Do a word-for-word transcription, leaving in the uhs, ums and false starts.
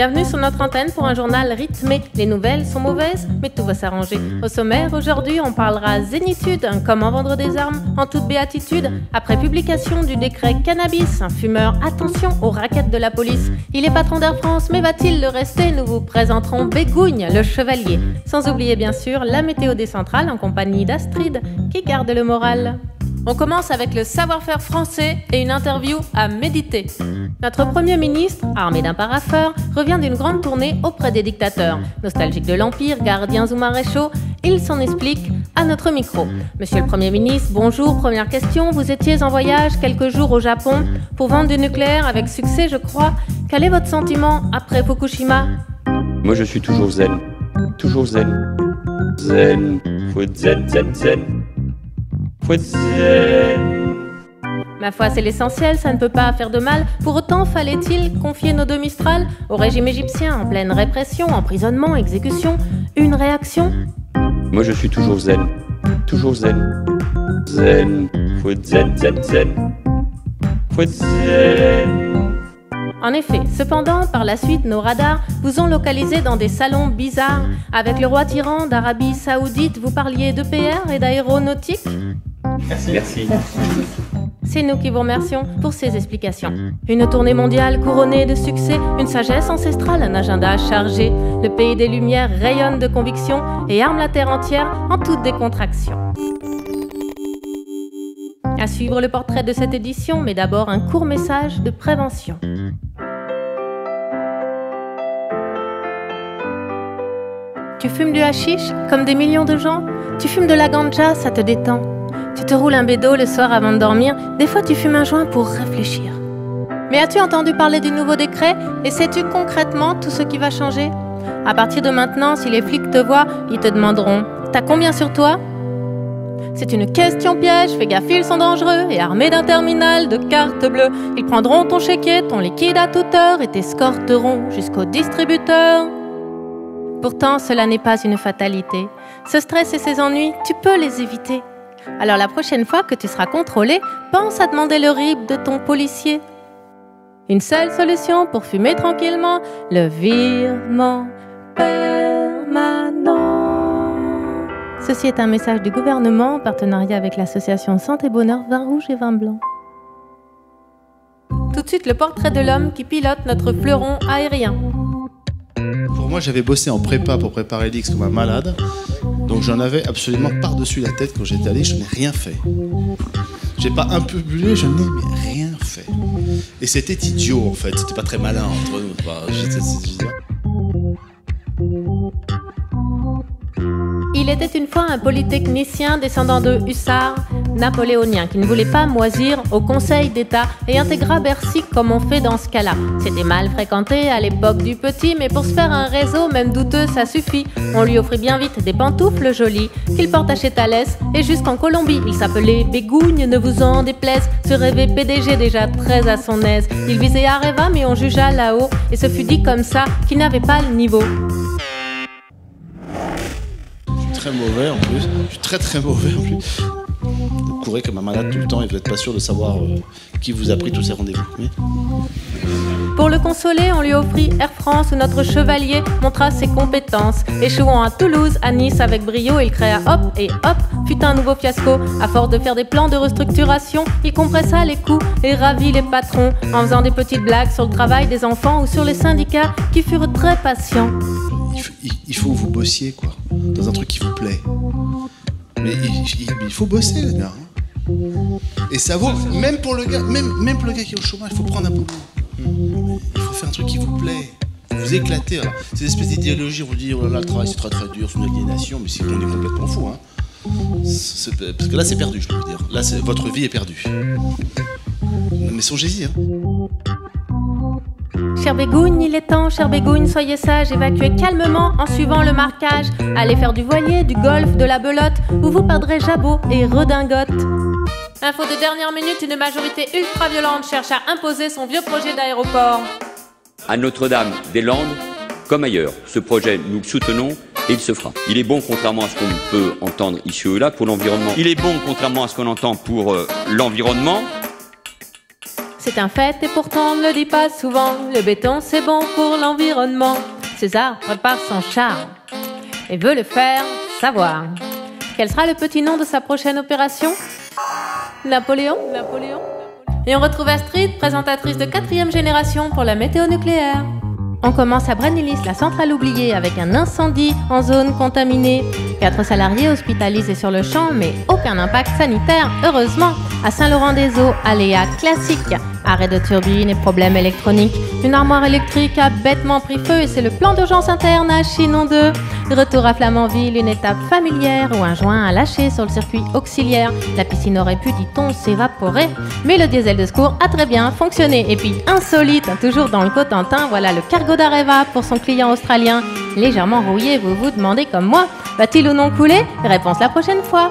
Bienvenue sur notre antenne pour un journal rythmé. Les nouvelles sont mauvaises, mais tout va s'arranger. Au sommaire, aujourd'hui, on parlera zénitude, comment vendre des armes en toute béatitude. Après publication du décret cannabis, un fumeur, attention aux raquettes de la police. Il est patron d'Air France, mais va-t-il le rester? Nous vous présenterons Bégougne, le chevalier. Sans oublier, bien sûr, la météo des centrales en compagnie d'Astrid, qui garde le moral. On commence avec le savoir-faire français et une interview à méditer. Notre Premier ministre, armé d'un paraffeur, revient d'une grande tournée auprès des dictateurs. Nostalgique de l'Empire, gardiens ou maréchaux, il s'en explique à notre micro. Monsieur le Premier ministre, bonjour, première question. Vous étiez en voyage quelques jours au Japon pour vendre du nucléaire avec succès, je crois. Quel est votre sentiment après Fukushima? Moi, je suis toujours zen. Toujours zen. Zen. Faut être zen, zen, zen. Ma foi, c'est l'essentiel, ça ne peut pas faire de mal. Pour autant, fallait-il confier nos deux Mistral au régime égyptien, en pleine répression, emprisonnement, exécution? Une réaction? Moi, je suis toujours zen. Toujours zen. Zen. Faut être zen, zen, zen. Faut être zen. En effet, cependant, par la suite, nos radars vous ont localisé dans des salons bizarres. Avec le roi tyran d'Arabie Saoudite, vous parliez de P R et d'aéronautique? Merci. Merci. C'est nous qui vous remercions pour ces explications. Une tournée mondiale couronnée de succès, une sagesse ancestrale, un agenda chargé. Le pays des Lumières rayonne de conviction et arme la terre entière en toute décontraction. À suivre le portrait de cette édition, mais d'abord un court message de prévention. Tu fumes du hashish comme des millions de gens? Tu fumes de la ganja, ça te détend. Tu te roules un bédo le soir avant de dormir, des fois tu fumes un joint pour réfléchir. Mais as-tu entendu parler du nouveau décret et sais-tu concrètement tout ce qui va changer? À partir de maintenant, si les flics te voient, ils te demanderont « T'as combien sur toi ?» C'est une question piège, fais gaffe, ils sont dangereux et armés d'un terminal de cartes bleues. Ils prendront ton chéquier, ton liquide à toute heure et t'escorteront jusqu'au distributeur. Pourtant, cela n'est pas une fatalité. Ce stress et ces ennuis, tu peux les éviter. Alors la prochaine fois que tu seras contrôlé, pense à demander le R I B de ton policier. Une seule solution pour fumer tranquillement, le virement permanent. Ceci est un message du gouvernement en partenariat avec l'association Santé Bonheur Vin Rouge et Vin Blanc. Tout de suite, le portrait de l'homme qui pilote notre fleuron aérien. Pour moi, j'avais bossé en prépa pour préparer l'X comme un malade. Donc j'en avais absolument par-dessus la tête quand j'étais allé, je n'ai rien fait. J'ai pas un peu bullé, je n'ai rien fait. Et c'était idiot en fait, c'était pas très malin entre nous. Bah, Il était une fois un polytechnicien descendant de hussards napoléoniens qui ne voulait pas moisir au Conseil d'État et intégra Bercy comme on fait dans ce cas-là. C'était mal fréquenté à l'époque du petit, mais pour se faire un réseau, même douteux, ça suffit. On lui offrit bien vite des pantoufles jolies qu'il porta chez Thalès et jusqu'en Colombie. Il s'appelait Bégougne, ne vous en déplaise, se rêvait P D G déjà très à son aise. Il visait Areva, mais on jugea là-haut et se fut dit comme ça qu'il n'avait pas le niveau. Très mauvais en plus, je suis très très mauvais en plus. Vous courez comme un malade tout le temps et vous n'êtes pas sûr de savoir euh, qui vous a pris tous ces rendez-vous. Mais... Pour le consoler, on lui offrit Air France où notre chevalier montra ses compétences. Échouant à Toulouse, à Nice avec brio, il créa Hop et Hop fut un nouveau fiasco. À force de faire des plans de restructuration, il compressa les coûts et ravit les patrons en faisant des petites blagues sur le travail des enfants ou sur les syndicats qui furent très patients. Il faut que vous bossiez, quoi, dans un truc qui vous plaît. Mais il, il, il faut bosser, les gars. Et ça vaut, même pour le gars, même, même pour le gars qui est au chômage, il faut prendre un boulot. Il faut faire un truc qui vous plaît. Vous éclatez. Hein. Ces espèces d'idéologies, on dit, oh là là, le travail, c'est très très dur, c'est une aliénation, mais c'est qu'on est complètement fou. Hein. C'est, parce que là, c'est perdu, je peux vous dire. Là, votre vie est perdue. Mais songez-y. Hein. Cher Bégougne, il est temps, cher Bégougne, soyez sage, évacuez calmement en suivant le marquage. Allez faire du voilier, du golf, de la belote, où vous perdrez jabot et redingote. Info de dernière minute, une majorité ultra-violente cherche à imposer son vieux projet d'aéroport. À Notre-Dame-des-Landes, comme ailleurs, ce projet, nous le soutenons et il se fera. Il est bon, contrairement à ce qu'on peut entendre ici ou là, pour l'environnement. Il est bon, contrairement à ce qu'on entend pour euh, l'environnement. c'est un fait et pourtant on ne le dit pas souvent. Le béton c'est bon pour l'environnement. César prépare son char et veut le faire savoir. Quel sera le petit nom de sa prochaine opération? Napoléon, Napoléon. Et on retrouve Astrid, présentatrice de quatrième génération pour la météo nucléaire. On commence à Brennilis, la centrale oubliée, avec un incendie en zone contaminée. Quatre salariés hospitalisés sur le champ, mais aucun impact sanitaire, heureusement. À Saint-Laurent-des-Eaux, aléa classique. Arrêt de turbine et problèmes électroniques. Une armoire électrique a bêtement pris feu et c'est le plan d'urgence interne à Chinon deux. Retour à Flamanville, une étape familière où un joint a lâché sur le circuit auxiliaire. La piscine aurait pu, dit-on, s'évaporer, mais le diesel de secours a très bien fonctionné. Et puis insolite, toujours dans le Cotentin, voilà le cargo d'Areva pour son client australien. Légèrement rouillé, vous vous demandez comme moi, va-t-il ou non couler? Réponse la prochaine fois.